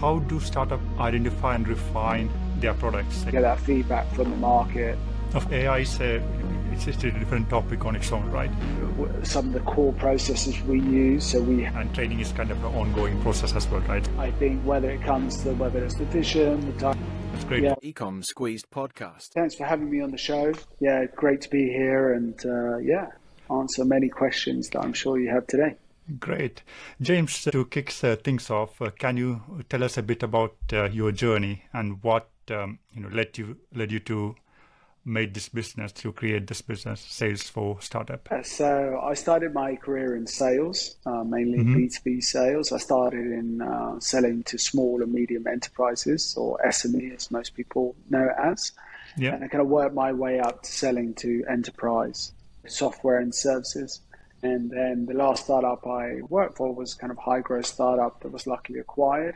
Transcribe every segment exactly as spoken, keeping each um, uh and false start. How do startups identify and refine their products? Get that feedback from the market. Of A I, it's a, it's just a different topic on its own, right? Some of the core processes we use, so we... And training is kind of an ongoing process as well, right? I think whether it comes to, whether it's the vision, the time... That's great. Yeah. Ecom Squeezed podcast. Thanks for having me on the show. Yeah, great to be here and, uh, yeah, answer many questions that I'm sure you have today. Great. James, to kick things off, uh, can you tell us a bit about uh, your journey and what um, you know led you led you to make this business, to create this business, Sales for Startup? Uh, so I started my career in sales, uh, mainly mm-hmm. B two B sales. I started in uh, selling to small and medium enterprises, or S M E as most people know it as. Yeah. And I kind of worked my way up to selling to enterprise software and services. And then the last startup I worked for was kind of high growth startup that was luckily acquired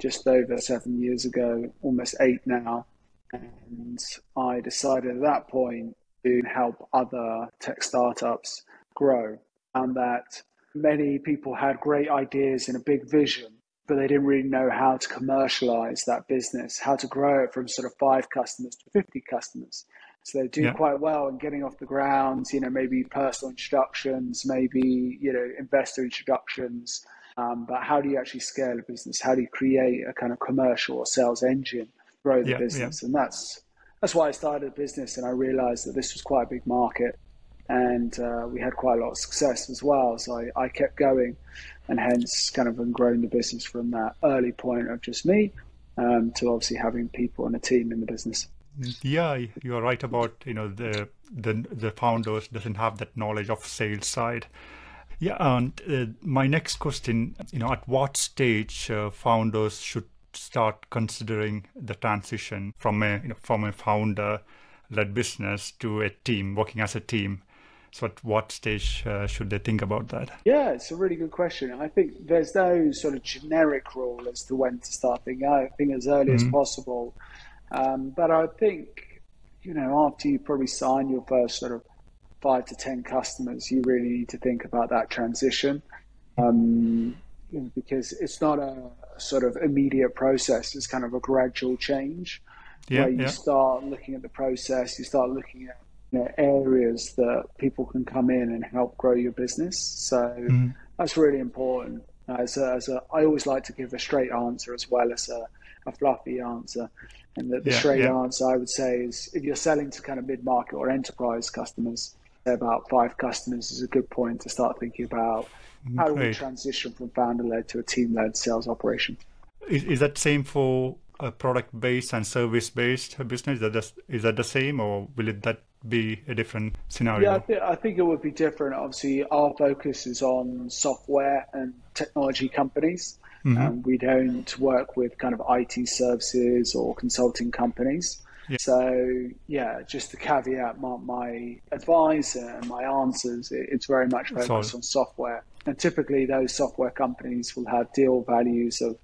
just over seven years ago, almost eight now. And I decided at that point to help other tech startups grow. And that many people had great ideas and a big vision, but they didn't really know how to commercialize that business, how to grow it from sort of five customers to fifty customers. So they do yeah. quite well in getting off the ground, you know, maybe personal introductions, maybe, you know, investor introductions. Um, but how do you actually scale a business? How do you create a kind of commercial or sales engine, grow the yeah, business? Yeah. And that's that's why I started a business. And I realized that this was quite a big market. And uh, we had quite a lot of success as well. So I, I kept going and hence kind of grown the business from that early point of just me um, to obviously having people and a team in the business. Yeah, you're right about, you know, the the the founders doesn't have that knowledge of sales side. Yeah, and uh, my next question, you know, at what stage uh, founders should start considering the transition from a you know from a founder-led business to a team, working as a team? So at what stage uh, should they think about that? Yeah, it's a really good question. I think there's no sort of generic rule as to when to start thinking. I think as early mm-hmm. as possible. Um, but I think, you know, after you probably sign your first sort of five to ten customers, you really need to think about that transition um, you know, because it's not a sort of immediate process. It's kind of a gradual change yeah, where you yeah. start looking at the process, you start looking at you know, areas that people can come in and help grow your business. So mm. that's really important. As a, as a, I always like to give a straight answer as well as a, a fluffy answer. And the, the yeah, straight yeah. answer I would say is if you're selling to kind of mid-market or enterprise customers, about five customers is a good point to start thinking about how do we transition from founder-led to a team-led sales operation. Is, is that same for a product-based and service-based business? Is that, the, is that the same or will it that be a different scenario? Yeah, I, th I think it would be different. Obviously, our focus is on software and technology companies. Mm-hmm. um, we don't work with kind of I T services or consulting companies. Yeah. So, yeah, just to caveat my, my advice and my answers, it, it's very much focused Sorry. on software. And typically those software companies will have deal values of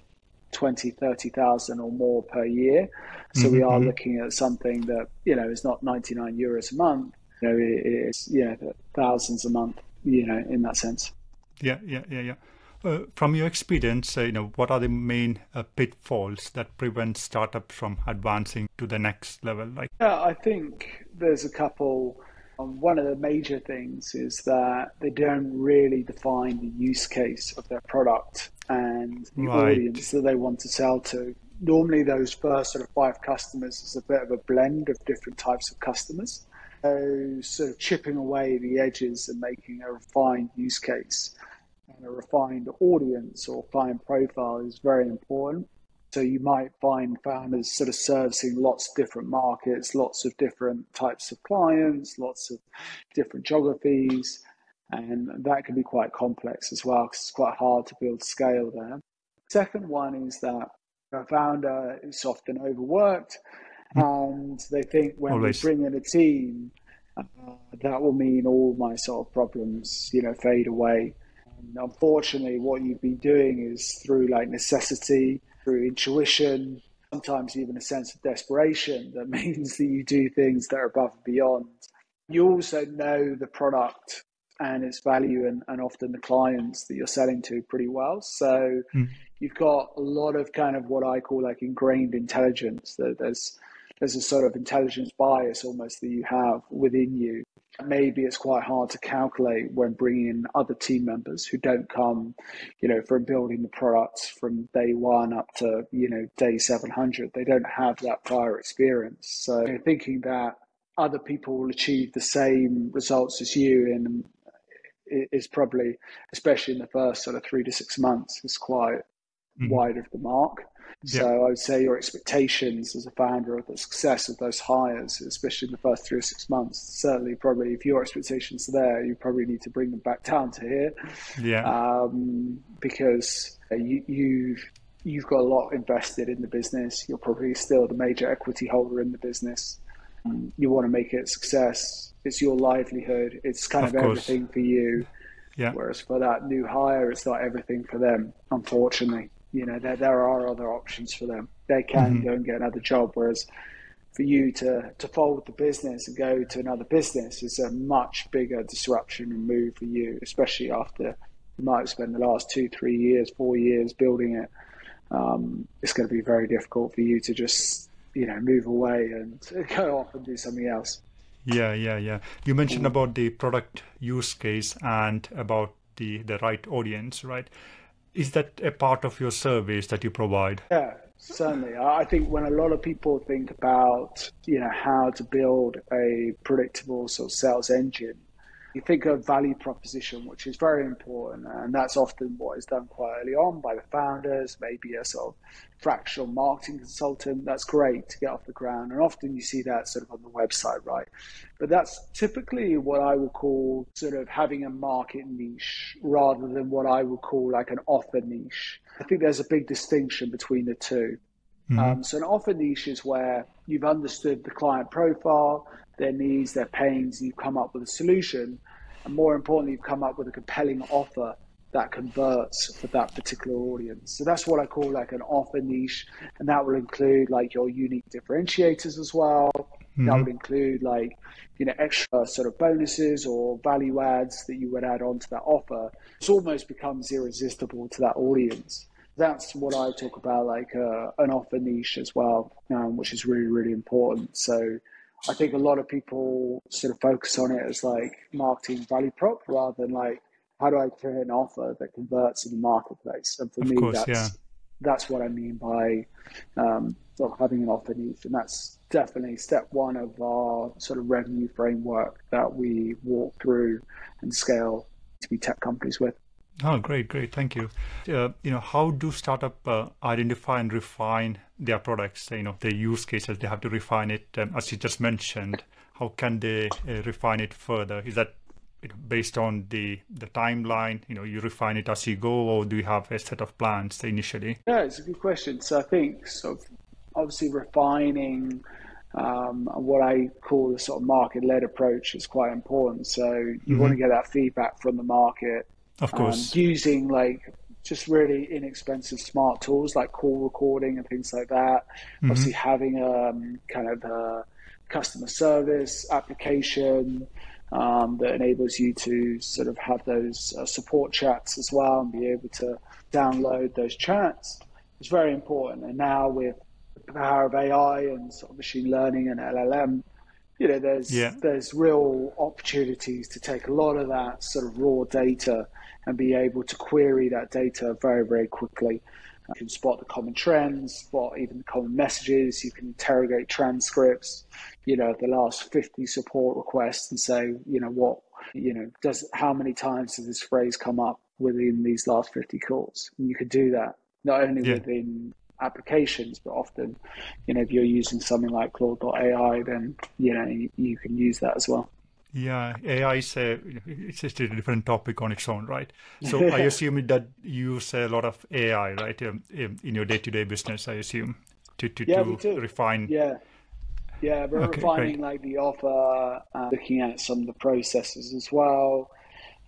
twenty, thirty thousand or more per year. So mm-hmm. we are looking at something that, you know, is not ninety-nine euros a month. You know, it, it's, yeah, thousands a month, you know, in that sense. Yeah, yeah, yeah, yeah. Uh, from your experience, uh, you know, what are the main uh, pitfalls that prevent startups from advancing to the next level? Like, yeah, I think there's a couple. Um, one of the major things is that they don't really define the use case of their product and the right. audience that they want to sell to. Normally, those first sort of five customers is a bit of a blend of different types of customers. So, sort of chipping away the edges and making a refined use case. And a refined audience or client profile is very important. So you might find founders sort of servicing lots of different markets, lots of different types of clients, lots of different geographies. And that can be quite complex as well because it's quite hard to build scale there. Second one is that a founder is often overworked and they think when Always. we bring in a team, uh, that will mean all my sort of problems, you know, fade away. Unfortunately, what you've been doing is through like necessity, through intuition, sometimes even a sense of desperation that means that you do things that are above and beyond. You also know the product and its value and, and often the clients that you're selling to pretty well. So mm. you've got a lot of kind of what I call like ingrained intelligence. That there's there's a sort of intelligence bias almost that you have within you. Maybe it's quite hard to calculate when bringing in other team members who don't come, you know, from building the products from day one up to, you know, day seven hundred. They don't have that prior experience. So you know, thinking that other people will achieve the same results as you in is probably, especially in the first sort of three to six months, is quite mm. wide of the mark. Yeah. So I would say your expectations as a founder of the success of those hires, especially in the first three or six months, certainly probably if your expectations are there, you probably need to bring them back down to here. Yeah. Um, because you, you've, you've got a lot invested in the business. You're probably still the major equity holder in the business. You want to make it a success. It's your livelihood. It's kind of, of everything for you. Yeah. Whereas for that new hire, it's not everything for them, unfortunately. You know, there, there are other options for them. They can mm-hmm. go and get another job. Whereas for you to, to fold the business and go to another business is a much bigger disruption and move for you, especially after you might have spent the last two, three years, four years building it. Um, it's going to be very difficult for you to just, you know, move away and go off and do something else. Yeah, yeah, yeah. You mentioned about the product use case and about the, the right audience, right? Is that a part of your service that you provide? Yeah, certainly. I think when a lot of people think about, you know, how to build a predictable sort of sales engine, you think of value proposition, which is very important. And that's often what is done quite early on by the founders, maybe a sort of fractional marketing consultant. That's great to get off the ground. And often you see that sort of on the website, right? But that's typically what I would call sort of having a market niche rather than what I would call like an offer niche. I think there's a big distinction between the two. Mm-hmm. Um, so an offer niche is where you've understood the client profile, their needs, their pains, and you've come up with a solution. And more importantly, you've come up with a compelling offer that converts for that particular audience. So that's what I call like an offer niche. And that will include like your unique differentiators as well. Mm-hmm. That would include like, you know, extra sort of bonuses or value adds that you would add onto that offer. It almost becomes irresistible to that audience. That's what I talk about, like uh, an offer niche as well, um, which is really, really important. So I think a lot of people sort of focus on it as like marketing value prop rather than like, how do I create an offer that converts in the marketplace? And for of me, course, that's, yeah. that's what I mean by um, sort of having an offer niche. And that's definitely step one of our sort of revenue framework that we walk through and scale to be tech companies with. Oh, great, great. Thank you. Uh, you know, how do startups uh, identify and refine their products, you know, their use cases? They have to refine it, um, as you just mentioned. How can they uh, refine it further? Is that you know, based on the, the timeline? You know, you refine it as you go, or do you have a set of plans initially? Yeah, it's a good question. So I think sort of obviously refining um, what I call the sort of market-led approach is quite important. So you mm-hmm. want to get that feedback from the market. Of course. Um, using like just really inexpensive smart tools like call recording and things like that. Mm-hmm. Obviously having um, kind of a customer service application um, that enables you to sort of have those uh, support chats as well and be able to download those chats is very important. And now with the power of A I and sort of machine learning and L L M, you know, there's yeah. there's real opportunities to take a lot of that sort of raw data and be able to query that data very, very quickly. You can spot the common trends, spot even the common messages. You can interrogate transcripts, you know, the last fifty support requests and say, you know, what, you know, does how many times does this phrase come up within these last fifty calls? And you could do that not only yeah. within applications, but often, you know, if you're using something like Claude dot A I, then, you know, you, you can use that as well. Yeah, A I is a, it's just a different topic on its own, right? So I assume that you use a lot of A I, right, um, in your day-to-day business, I assume, to, to, yeah, to refine. Yeah, yeah, we're okay, refining great. like the offer, uh, looking at some of the processes as well.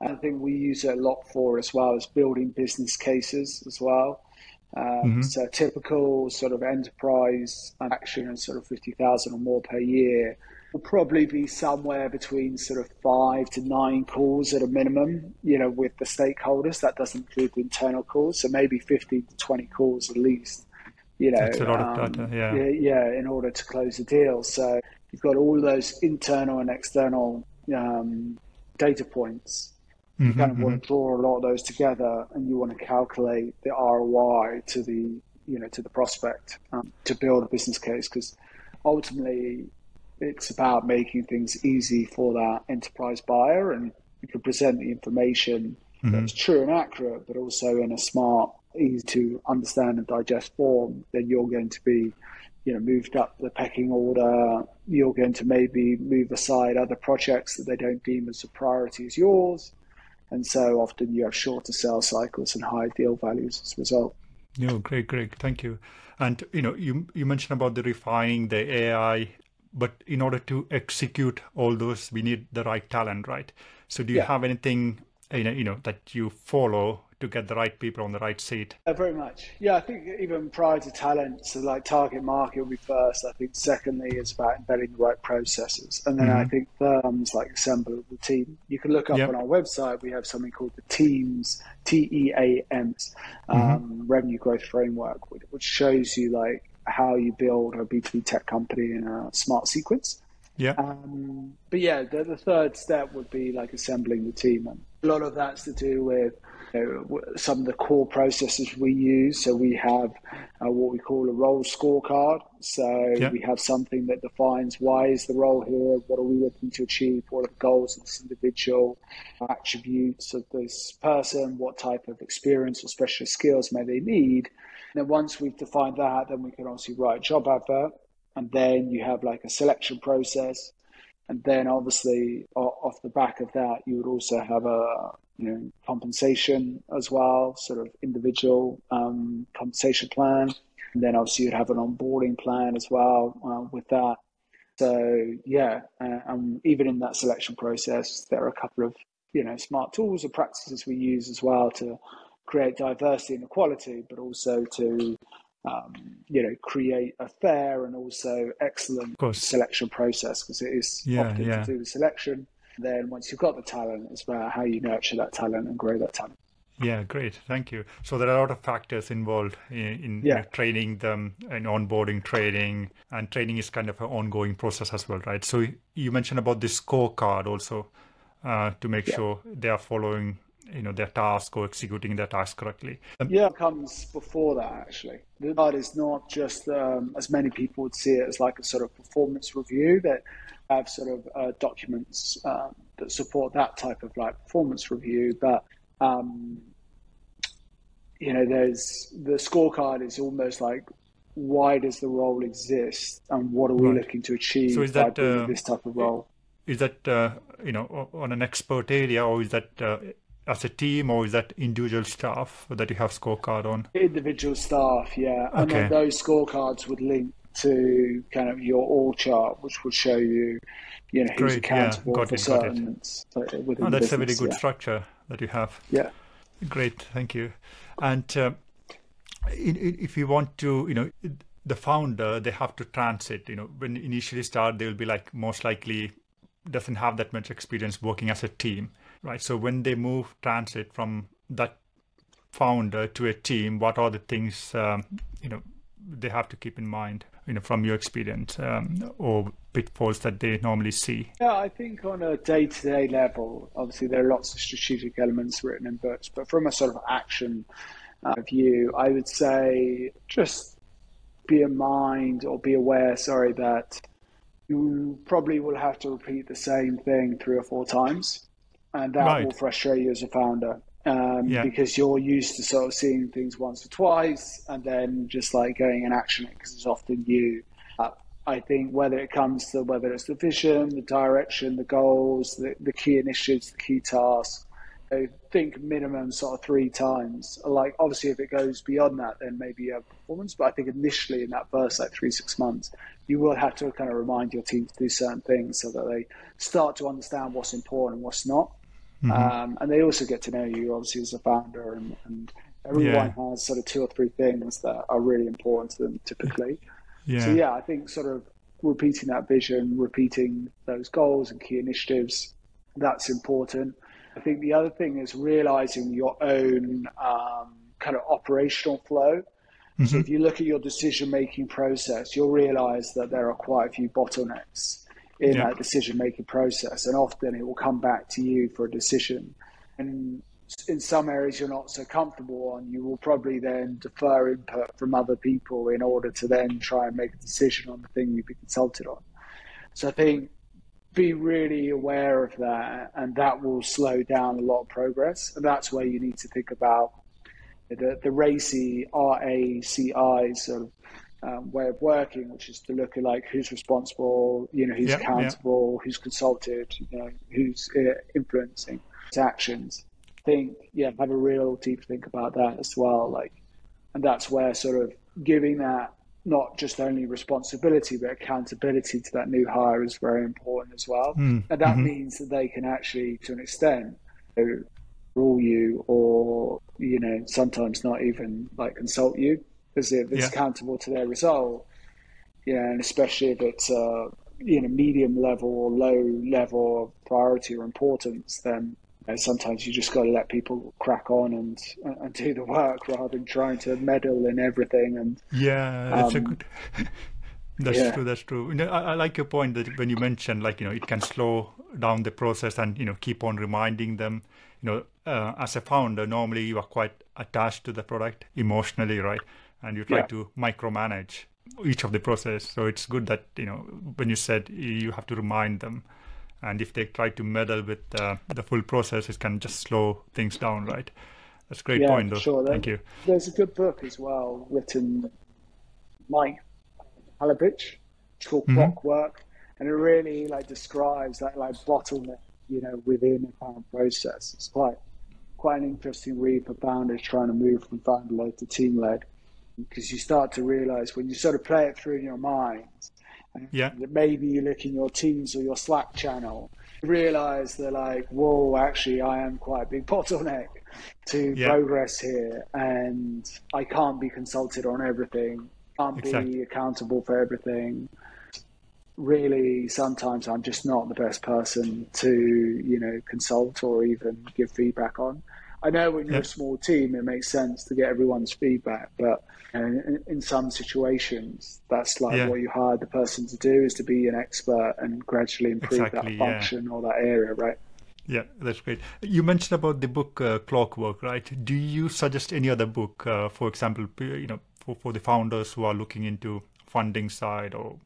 And I think we use it a lot for as well as building business cases as well. Um, mm-hmm. So typical sort of enterprise action and sort of fifty thousand or more per year will probably be somewhere between sort of five to nine calls at a minimum, you know, with the stakeholders. That doesn't include the internal calls. So maybe fifteen to twenty calls at least, you know, That's a lot um, of data, yeah. yeah, yeah, in order to close the deal. So you've got all those internal and external um, data points. You kind of mm-hmm. want to draw a lot of those together, and you want to calculate the R O I to the, you know, to the prospect um, to build a business case. Because ultimately, it's about making things easy for that enterprise buyer, and you can present the information mm-hmm. that's true and accurate, but also in a smart, easy to understand and digest form. Then you're going to be, you know, moved up the pecking order. You're going to maybe move aside other projects that they don't deem as a priority as yours. And so often you have shorter sales cycles and higher deal values as a result. No, great, great. Thank you. And, you know, you, you mentioned about the refining, the A I, but in order to execute all those, we need the right talent, right? So do you yeah. have anything, you know, you know, that you follow to get the right people on the right seat? Uh, very much. Yeah, I think even prior to talent, so like target market will be first. I think secondly, it's about embedding the right processes. And then mm-hmm. I think firms like assemble the team. You can look up yep. on our website, we have something called the TEAMS, T E A M S, um, mm-hmm. Revenue Growth Framework, which shows you like how you build a B two B tech company in a smart sequence. Yeah. Um, but yeah, the, the third step would be like assembling the team. And a lot of that's to do with some of the core processes we use. So we have uh, what we call a role scorecard. So yeah. we have something that defines why is the role here, what are we looking to achieve, what are the goals of this individual, attributes of this person, what type of experience or special skills may they need. And then once we've defined that, then we can obviously write a job advert, and then you have like a selection process. And then obviously off the back of that, you would also have a, you know, compensation as well, sort of individual um, compensation plan. And then obviously you'd have an onboarding plan as well uh, with that. So yeah, uh, um, even in that selection process, there are a couple of, you know, smart tools or practices we use as well to create diversity and equality, but also to Um, you know, create a fair and also excellent selection process, because it is yeah, often yeah. to do the selection. Then once you've got the talent, it's about how you nurture that talent and grow that talent. Yeah, great. Thank you. So there are a lot of factors involved in, in yeah. you know, training them and onboarding training, and training is kind of an ongoing process as well, right? So you mentioned about this scorecard also uh, to make yeah. sure they are following, you know, their task or executing their task correctly. Um, yeah, it comes before that, actually. The part is not just, um, as many people would see it as like a sort of performance review, that have sort of uh, documents um, that support that type of like performance review. But, um, you know, there's the scorecard is almost like, why does the role exist? And what are we right. looking to achieve so is that, by doing uh, this type of role? Is that, uh, you know, on an expert area, or is that... Uh, as a team, or is that individual staff that you have scorecard on? Individual staff, yeah. Okay. And then those scorecards would link to kind of your all chart, which would show you, you know, who's Great. accountable yeah. for it, certain within oh, that's business, a very good yeah. structure that you have. Yeah. Great, thank you. And uh, if you want to, you know, the founder, they have to transit, you know, when initially start, they will be like most likely doesn't have that much experience working as a team. Right. So when they move transit from that founder to a team, what are the things, um, you know, they have to keep in mind, you know, from your experience um, or pitfalls that they normally see? Yeah, I think on a day-to-day level, obviously there are lots of strategic elements written in books, but from a sort of action uh, view, I would say just be in mind or be aware, sorry, that you probably will have to repeat the same thing three or four times. And that right. will frustrate you as a founder um, yeah. because you're used to sort of seeing things once or twice and then just like going and actioning it, because it's often you. Uh, I think whether it comes to whether it's the vision, the direction, the goals, the, the key initiatives, the key tasks, you know, think minimum sort of three times. Like obviously if it goes beyond that, then maybe you have performance. But I think initially in that first like three, six months, you will have to kind of remind your team to do certain things so that they start to understand what's important and what's not. Mm-hmm. Um, and they also get to know you, obviously, as a founder and, and Everyone yeah. has sort of two or three things that are really important to them typically. Yeah. So yeah, I think sort of repeating that vision, repeating those goals and key initiatives, that's important. I think the other thing is realizing your own um, kind of operational flow. Mm-hmm. So if you look at your decision-making process, you'll realize that there are quite a few bottlenecks in yeah. that decision-making process. And often it will come back to you for a decision. And in some areas you're not so comfortable on, you will probably then defer input from other people in order to then try and make a decision on the thing you've been consulted on. So I think be really aware of that, and that will slow down a lot of progress. And that's where you need to think about the, the RACI, R A C I sort of um, way of working, which is to look at like who's responsible, you know, who's yep, accountable, yep. who's consulted, you know, who's uh, influencing actions. Think, yeah, have a real deep think about that as well. Like, and that's where sort of giving that not just only responsibility but accountability to that new hire is very important as well. Mm. And that mm-hmm. means that they can actually, to an extent, rule you, or you know, sometimes not even like consult you, because if it's yeah. accountable to their result, you know, and especially if it's uh, you know, medium level or low level of priority or importance, then. And sometimes you just got to let people crack on and and do the work rather than trying to meddle in everything. And yeah, that's um, a good. That's yeah. true. That's true. You know, I, I like your point that when you mentioned, like, you know, it can slow down the process, and you know, keep on reminding them. You know, uh, as a founder, normally you are quite attached to the product emotionally, right? And you try yeah. to micromanage each of the process. So it's good that, you know, when you said you have to remind them. And if they try to meddle with uh, the full process, it can just slow things down, right? That's a great yeah, point, though. Sure. There, Thank you. There's a good book as well written by Halevich. It's called mm-hmm. Clockwork, and it really like describes that like bottleneck, you know, within a current process. It's quite quite an interesting read for founders trying to move from founder-led to team-led, because you start to realize when you sort of play it through in your mind. Yeah. Maybe you look in your Teams or your Slack channel, realize they're like, whoa, actually, I am quite a big bottleneck to yeah. progress here. And I can't be consulted on everything. Can't exactly. be accountable for everything. Really, sometimes I'm just not the best person to, you know, consult or even give feedback on. I know when you're yeah. a small team, it makes sense to get everyone's feedback, but in, in some situations, that's like yeah. what you hired the person to do, is to be an expert and gradually improve exactly, that function yeah. or that area, right? Yeah, that's great. You mentioned about the book uh, Clockwork, right? Do you suggest any other book, uh, for example, you know, for, for the founders who are looking into funding side or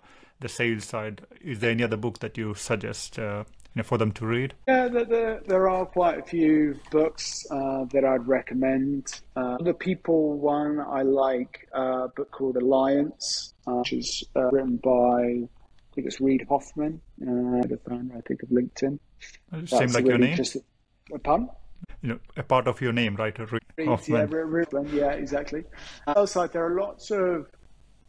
the sales side? Is there any other book that you suggest uh, for them to read? Yeah, there, there, there are quite a few books uh, that I'd recommend. Uh, the people one, I like uh, a book called Alliance, uh, which is uh, written by, I think it's Reed Hoffman, uh, the founder, I think, of LinkedIn. It seems like really your name. A pun? You know, a part of your name, right? Reed Hoffman. Yeah, Reed, yeah, exactly. Uh, also, there are lots of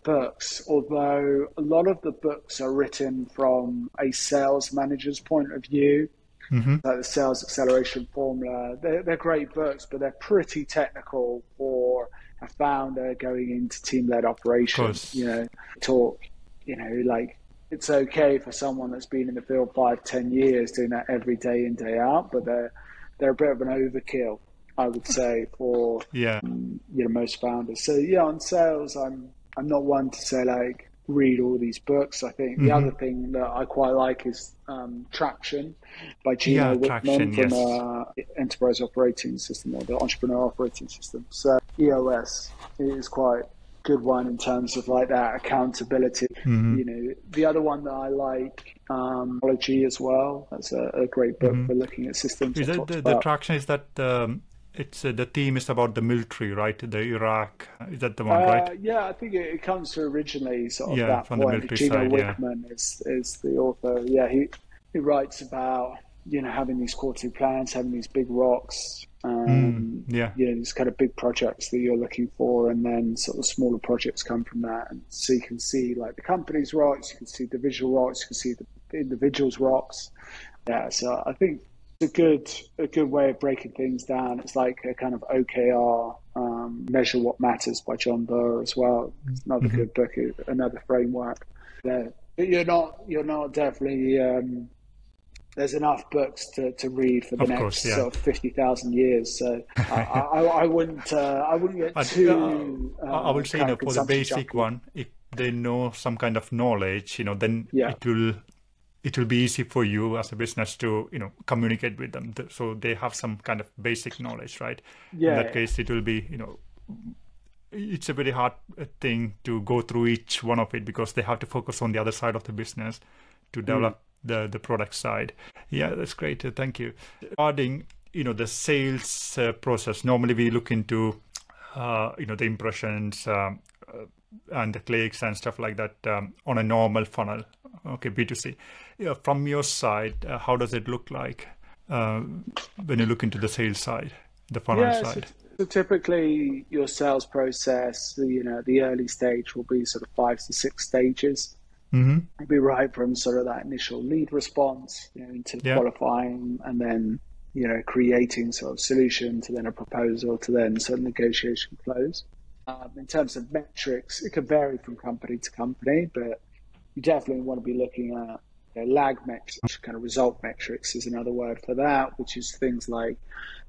books, although a lot of the books are written from a sales manager's point of view, mm-hmm. like the Sales Acceleration Formula. They're, they're great books, but they're pretty technical for a founder going into team-led operations. You know, talk, you know, like it's okay for someone that's been in the field five, ten years doing that every day in, day out, but they're they're a bit of an overkill, I would say, for yeah, um, you know, most founders. So yeah, on sales, I'm. I'm not one to say, like, read all these books. I think mm-hmm. the other thing that I quite like is um, Traction by Gino yeah, Wickman from yes. uh, Enterprise Operating System, or the Entrepreneur Operating System. So E O S is quite a good one in terms of, like, that accountability. Mm-hmm. You know, the other one that I like, um, Clay as well. That's a, a great book mm-hmm. for looking at systems. Is that the, the Traction, is that... Um... It's uh, the theme is about the military, right? The Iraq, is that the one, uh, right? Yeah, I think it, it comes to originally sort of yeah, that from point. The Gino side, Wickman yeah. is is the author. Yeah, he he writes about, you know, having these quarterly plans, having these big rocks, um, mm, yeah, you know, these kind of big projects that you're looking for, and then sort of smaller projects come from that. And so you can see like the company's rocks, you can see the visual rocks, you can see the individual's rocks. Yeah, so I think. A good a good way of breaking things down. It's like a kind of O K R um, um, Measure What Matters by John Doerr as well. It's another mm-hmm. good book, another framework there. But you're not, you're not definitely, um, there's enough books to, to read for the of next course, yeah. sort of fifty thousand years. So I, I, I wouldn't, uh, I wouldn't get I, too, uh, um, I would say, you know, for the basic junkie. one, if they know some kind of knowledge, you know, then yeah. it will, it will be easy for you as a business to, you know, communicate with them. So they have some kind of basic knowledge, right? Yeah. In that case, it will be, you know, it's a very hard thing to go through each one of it, because they have to focus on the other side of the business to develop mm. the, the product side. Yeah, that's great. Thank you. Regarding, you know, the sales uh, process, normally we look into, uh, you know, the impressions um, uh, and the clicks and stuff like that um, on a normal funnel. Okay, B two C. Yeah, from your side, uh, how does it look like uh, when you look into the sales side, the funnel yeah, side? So, so typically, your sales process, you know, the early stage will be sort of five to six stages. Mm-hmm. It'll be right from sort of that initial lead response, you know, into yeah. qualifying, and then, you know, creating sort of solution, to then a proposal, to then sort of negotiation close. Um, in terms of metrics, it can vary from company to company, but you definitely want to be looking at, you know, lag metrics, kind of result metrics is another word for that, which is things like,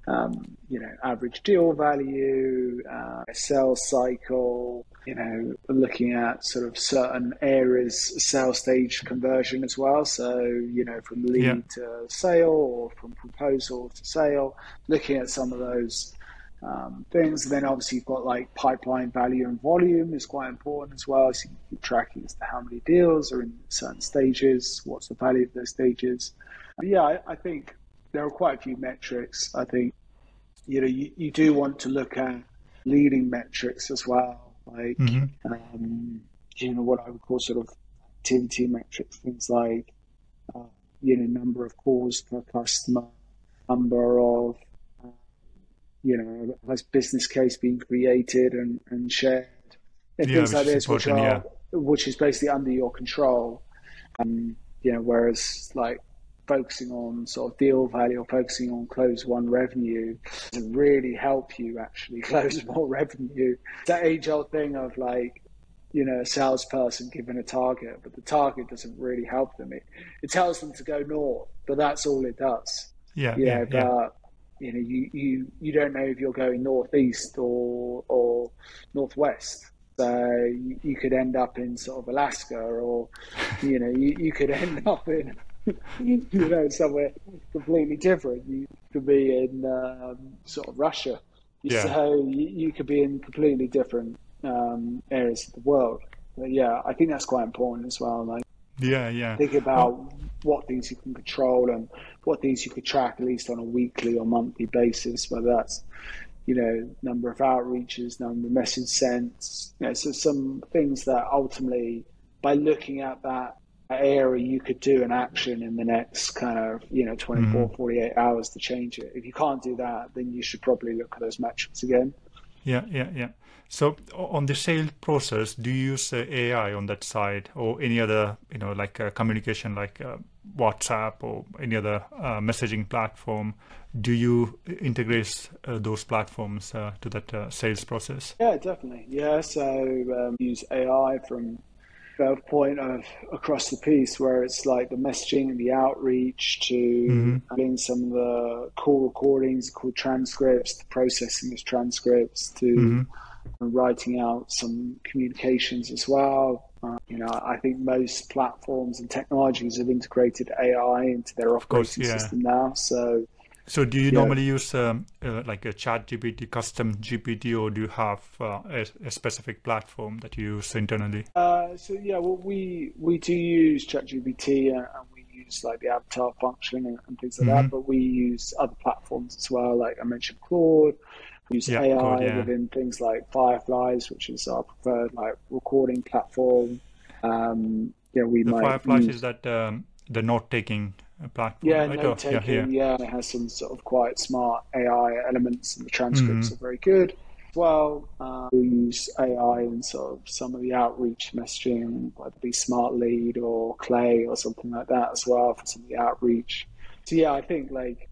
um, you know, average deal value, uh, sales cycle, you know, looking at sort of certain areas, sales stage conversion as well. So, you know, from lead yeah. to sale, or from proposal to sale, looking at some of those Um, things. And then obviously you've got like pipeline value and volume is quite important as well. So you can keep tracking as to how many deals are in certain stages, what's the value of those stages. But yeah, I, I think there are quite a few metrics. I think, you know, you, you do want to look at leading metrics as well, like, mm-hmm. um, you know, what I would call sort of activity metrics, things like, uh, you know, number of calls per customer, number of, you know, has business case being created and, and shared, and yeah, things like this, which are, yeah. which is basically under your control. Um, you know, whereas like focusing on sort of deal value or focusing on close one revenue doesn't really help you actually close more revenue. That age old thing of like, you know, a salesperson given a target, but the target doesn't really help them. It, it tells them to go north, but that's all it does. Yeah. You know, yeah. But, yeah. You know, you, you, you don't know if you're going northeast or or northwest. So you, you could end up in sort of Alaska, or you know, you, you could end up in you know somewhere completely different. You could be in um, sort of Russia. Yeah. So you, you could be in completely different um, areas of the world. But yeah, I think that's quite important as well. Like, yeah, yeah. Think about well, what things you can control and what things you could track at least on a weekly or monthly basis, whether that's, you know, number of outreaches, number of message sent, you know, so some things that ultimately by looking at that area, you could do an action in the next kind of, you know, twenty-four, mm-hmm. forty-eight hours to change it. If you can't do that, then you should probably look at those metrics again. Yeah, yeah, yeah. So on the sales process, do you use uh, A I on that side, or any other, you know, like uh, communication, like uh, WhatsApp or any other uh, messaging platform? Do you integrate uh, those platforms uh, to that uh, sales process? Yeah, definitely. Yeah, so um, use A I from the point of across the piece, where it's like the messaging, the outreach, to mm-hmm. doing some of the call recordings, call transcripts, the processing of transcripts, to mm-hmm. and writing out some communications as well. Uh, you know, I think most platforms and technologies have integrated A I into their operating of course, yeah. system now. So, so do you yeah. normally use um, uh, like a Chat G P T, custom G P T, or do you have uh, a, a specific platform that you use internally? Uh, so yeah, well, we we do use Chat G P T, and we use like the avatar function and, and things like mm-hmm. that. But we use other platforms as well, like I mentioned, Claude. Use yeah, A I God, yeah. within things like Fireflies, which is our preferred like recording platform. Um, yeah, we the might Fireflies use... is that um, the note-taking platform. Yeah, right? note-taking. Yeah, yeah. yeah, it has some sort of quite smart A I elements, and the transcripts mm-hmm. are very good. Well, um, we use A I in sort of some of the outreach messaging, whether it be Smartlead or Clay or something like that as well for some of the outreach. So yeah, I think like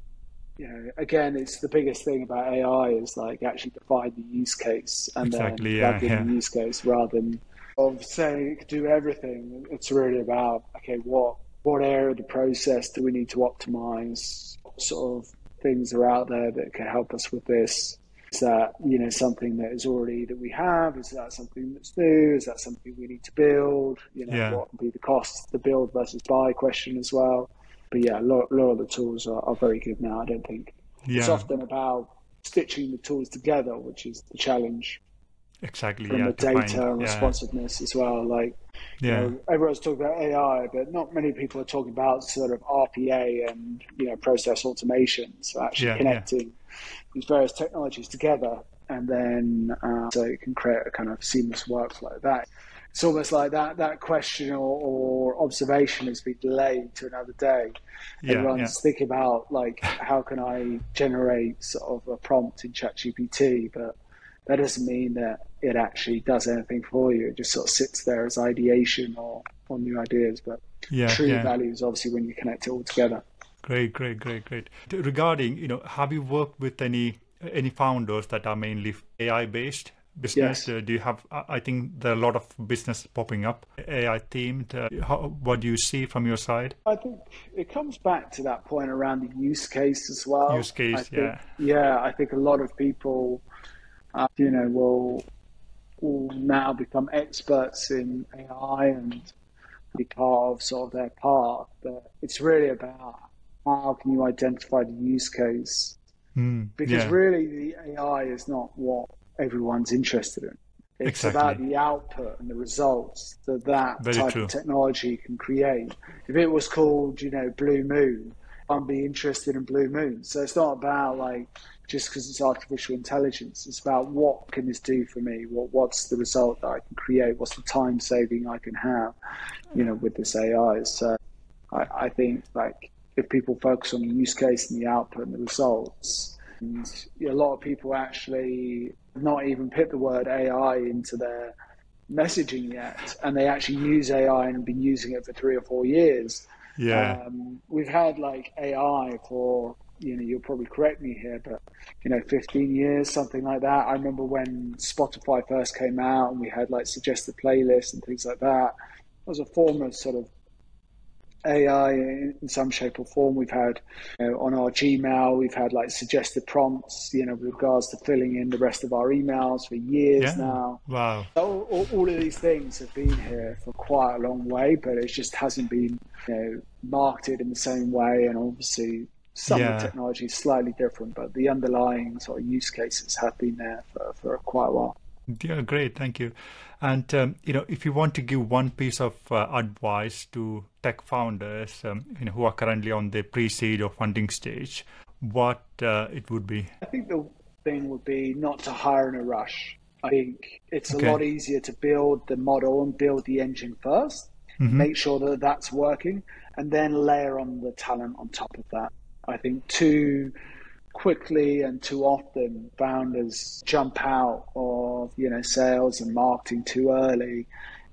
you know, again, it's the biggest thing about A I is like actually define the use case and exactly, then yeah, yeah. the use case rather than of saying it could do everything. It's really about, okay, what what area of the process do we need to optimize? What sort of things are out there that can help us with this? Is that, you know, something that is already that we have? Is that something that's new? Is that something we need to build? You know, yeah. what would be the cost, the build versus buy question as well? But yeah, a lot, a lot of the tools are, are very good now, I don't think. Yeah. It's often about stitching the tools together, which is the challenge. Exactly. From yeah, the data find, and responsiveness yeah. as well. Like, yeah. you know, everyone's talking about A I, but not many people are talking about sort of R P A and, you know, process automation. So actually yeah, connecting yeah. these various technologies together, and then uh, so it can create a kind of seamless workflow. Like that. It's almost like that that question or, or observation has been delayed to another day. Yeah, Everyone's yeah. thinking about, like, how can I generate sort of a prompt in ChatGPT, but that doesn't mean that it actually does anything for you. It just sort of sits there as ideation or, or new ideas. But yeah, true yeah. value is obviously when you connect it all together. Great, great, great, great. Regarding, you know, have you worked with any any founders that are mainly A I-based business? Yes. Uh, do you have, I think there are a lot of business popping up, A I-themed. Uh, how, what do you see from your side? I think it comes back to that point around the use case as well. Use case, I think, yeah. Yeah, I think a lot of people... Uh, you know, will will now become experts in A I and be part of sort of their path. But it's really about how can you identify the use case? Mm, because yeah. really the A I is not what everyone's interested in. It's exactly. about the output and the results that that Very type true. Of technology can create. If it was called, you know, Blue Moon, I'd be interested in Blue Moon. So it's not about like, just because it's artificial intelligence, it's about what can this do for me? What what's the result that I can create? What's the time saving I can have, you know, with this A I? So I, I think like if people focus on the use case and the output and the results, and a lot of people actually not even put the word A I into their messaging yet, and they actually use A I and have been using it for three or four years. Yeah, um, we've had like A I for. You know, you'll probably correct me here, but, you know, fifteen years, something like that. I remember when Spotify first came out and we had like suggested playlists and things like that. It was a form of sort of A I in some shape or form. We've had, you know, on our Gmail, we've had like suggested prompts, you know, with regards to filling in the rest of our emails for years yeah. now. Wow. All, all, all of these things have been here for quite a long way, but it just hasn't been, you know, marketed in the same way. And obviously, some yeah. of the technology is slightly different, but the underlying sort of use cases have been there for, for quite a while. Yeah, great. Thank you. And, um, you know, if you want to give one piece of uh, advice to tech founders um, you know, who are currently on the pre-seed or funding stage, what uh, it would be? I think the thing would be not to hire in a rush. I think it's okay. a lot easier to build the model and build the engine first, mm-hmm. make sure that that's working, and then layer on the talent on top of that. I think too quickly and too often founders jump out of, you know, sales and marketing too early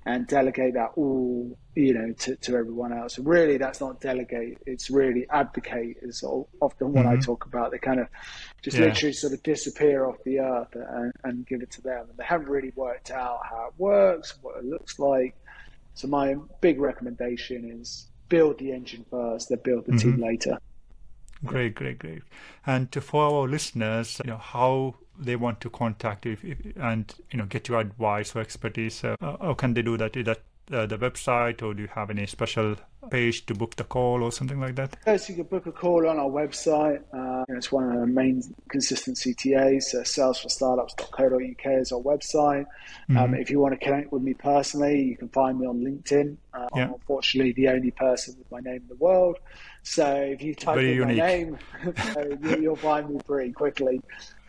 and delegate that all, you know, to, to everyone else. And really, that's not delegate. It's really advocate is often what mm-hmm. I talk about. They kind of just yeah. literally sort of disappear off the earth and, and give it to them. And they haven't really worked out how it works, what it looks like. So my big recommendation is build the engine first, then build the mm-hmm. team later. Great, great, great. And for our listeners, you know, how they want to contact you if, if, and, you know, get your advice or expertise, uh, how can they do that? Is that uh, the website, or do you have any special page to book the call or something like that? Yes, you can book a call on our website. Uh, you know, it's one of our main consistent C T As, so sales for startups dot co dot U K is our website. Mm-hmm. Um, if you want to connect with me personally, you can find me on LinkedIn. Uh, yeah. I'm unfortunately the only person with my name in the world. So if you type Very in unique. My name, you, you'll find me pretty quickly.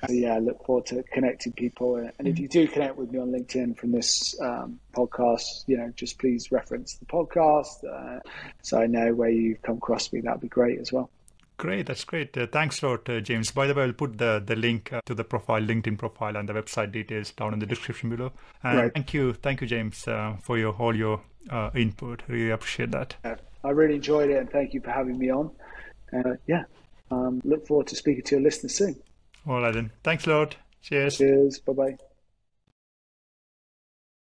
So yeah, I look forward to connecting people. And mm-hmm. if you do connect with me on LinkedIn from this um, podcast, you know, just please reference the podcast. Uh, so I know where you've come across me. That'd be great as well. Great. That's great. Uh, thanks a lot, uh, James. By the way, I'll put the, the link uh, to the profile, LinkedIn profile, and the website details down in the description below. And right. thank you. Thank you, James, uh, for your all your uh, input. Really appreciate that. Yeah, I really enjoyed it. And thank you for having me on. Uh, yeah. Um, look forward to speaking to your listeners soon. All right then. Thanks, Lord. Cheers. Cheers. Bye-bye.